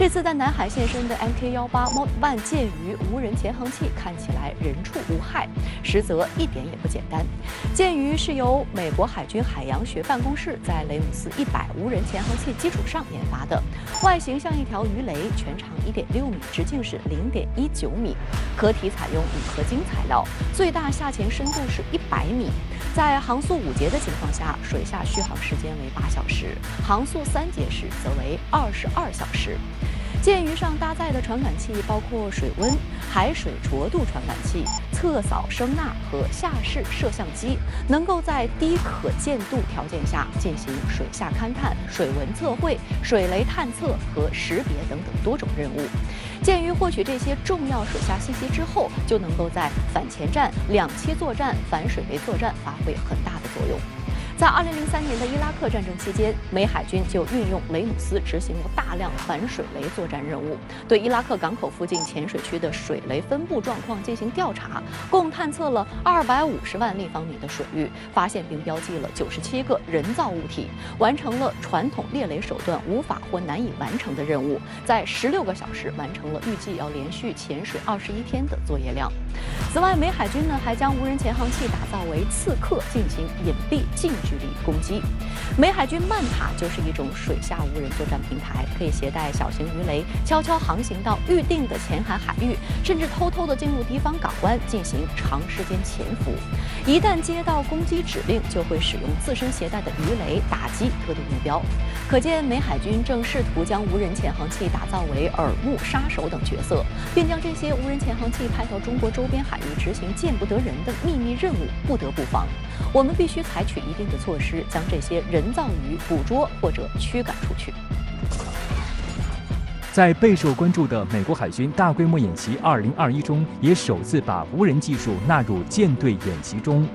这次在南海现身的 MK18 Mod 1介于无人潜航器，看起来人畜无害，实则一点也不简单。介于是由美国海军海洋学办公室在雷姆斯100无人潜航器基础上研发的，外形像一条鱼雷，全长 1.6 米，直径是 0.19 米，壳体采用铝合金材料，最大下潜深度是100米，在航速5节的情况下，水下续航时间为8小时，航速3节时则为22小时。 舰鱼上搭载的传感器包括水温、海水浊度传感器、侧扫声呐和下视摄像机，能够在低可见度条件下进行水下勘探、水文测绘、水雷探测和识别等等多种任务。舰鱼获取这些重要水下信息之后，就能够在反潜战、两栖作战、反水雷作战发挥很大的作用。 在2003年的伊拉克战争期间，美海军就运用雷姆斯执行了大量反水雷作战任务，对伊拉克港口附近浅水区的水雷分布状况进行调查，共探测了250万立方米的水域，发现并标记了97个人造物体，完成了传统猎雷手段无法或难以完成的任务，在16个小时完成了预计要连续潜水21天的作业量。此外，美海军呢还将无人潜航器打造为刺客，进行隐蔽近距离攻击。美海军曼塔就是一种水下无人作战平台，可以携带小型鱼雷，悄悄航行到预定的浅海海域，甚至偷偷地进入敌方港湾进行长时间潜伏。一旦接到攻击指令，就会使用自身携带的鱼雷打击特定目标。可见，美海军正试图将无人潜航器打造为耳目杀手等角色，并将这些无人潜航器派到中国周边海域执行见不得人的秘密任务，不得不防。我们必须采取一定的措施，将这些人造鱼捕捉或者驱赶出去。在备受关注的美国海军大规模演习2021中，也首次把无人技术纳入舰队演习中。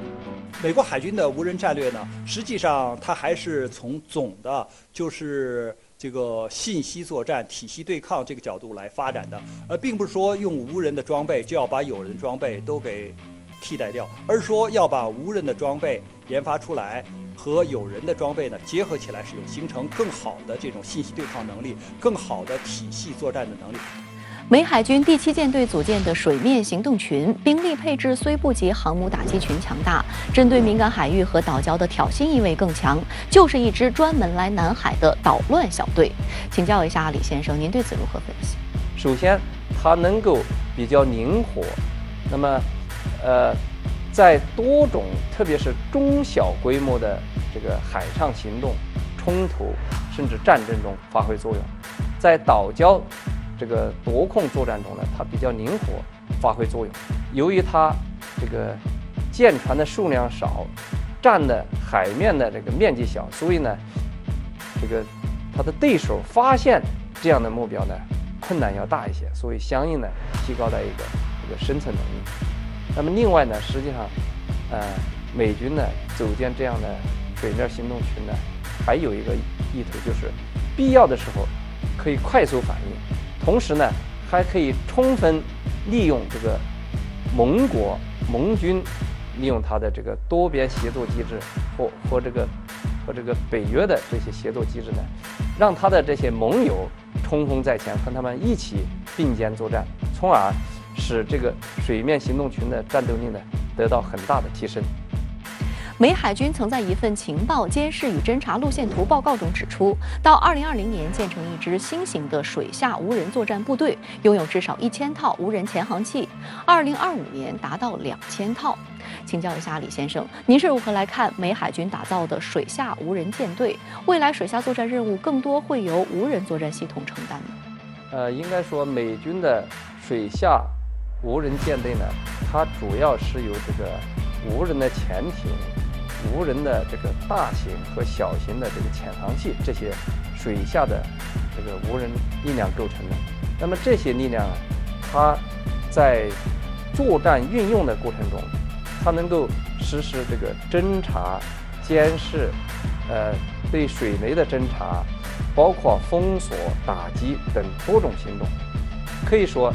美国海军的无人战略呢，实际上它还是从总的就是这个信息作战、体系对抗这个角度来发展的，而并不是说用无人的装备就要把有人装备都给替代掉，而是说要把无人的装备 研发出来和有人的装备呢结合起来使用，形成更好的这种信息对抗能力，更好的体系作战的能力。 美海军第7舰队组建的水面行动群，兵力配置虽不及航母打击群强大，针对敏感海域和岛礁的挑衅意味更强，就是一支专门来南海的捣乱小队。请教一下李先生，您对此如何分析？首先，它能够比较灵活，那么，在多种，特别是中小规模的这个海上行动、冲突甚至战争中发挥作用，在岛礁这个夺控作战中呢，它比较灵活发挥作用。由于它这个舰船的数量少，占的海面的这个面积小，所以呢，这个它的对手发现这样的目标呢，困难要大一些，所以相应呢，提高了一个生存能力。 那么另外呢，实际上，美军呢组建这样的水面行动群呢，还有一个意图就是，必要的时候可以快速反应，同时呢还可以充分利用这个盟国盟军利用它的这个多边协作机制和这个北约的这些协作机制呢，让它的这些盟友冲锋在前，和他们一起并肩作战，从而 使这个水面行动群的战斗力呢得到很大的提升。美海军曾在一份情报监视与侦察路线图报告中指出，到2020年建成一支新型的水下无人作战部队，拥有至少1000套无人潜航器，2025年达到2000套。请教一下李先生，您是如何来看美海军打造的水下无人舰队？未来水下作战任务更多会由无人作战系统承担呢？应该说美军的水下 无人舰队呢，它主要是由这个无人的潜艇、无人的这个大型和小型的这个潜航器这些水下的这个无人力量构成的。那么这些力量啊，它在作战运用的过程中，它能够实施这个侦察、监视，对水雷的侦察，包括封锁、打击等多种行动。可以说，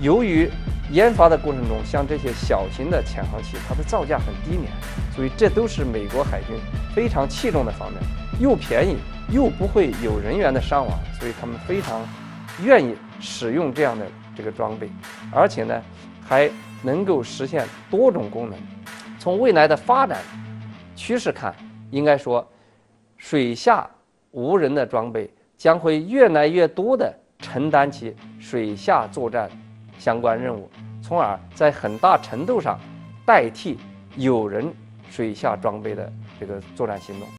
由于研发的过程中，像这些小型的潜航器，它的造价很低廉，所以这都是美国海军非常器重的方面，又便宜又不会有人员的伤亡，所以他们非常愿意使用这样的这个装备，而且呢，还能够实现多种功能。从未来的发展趋势看，应该说，水下无人的装备将会越来越多地承担起水下作战相关任务，从而在很大程度上代替有人水下装备的这个作战行动。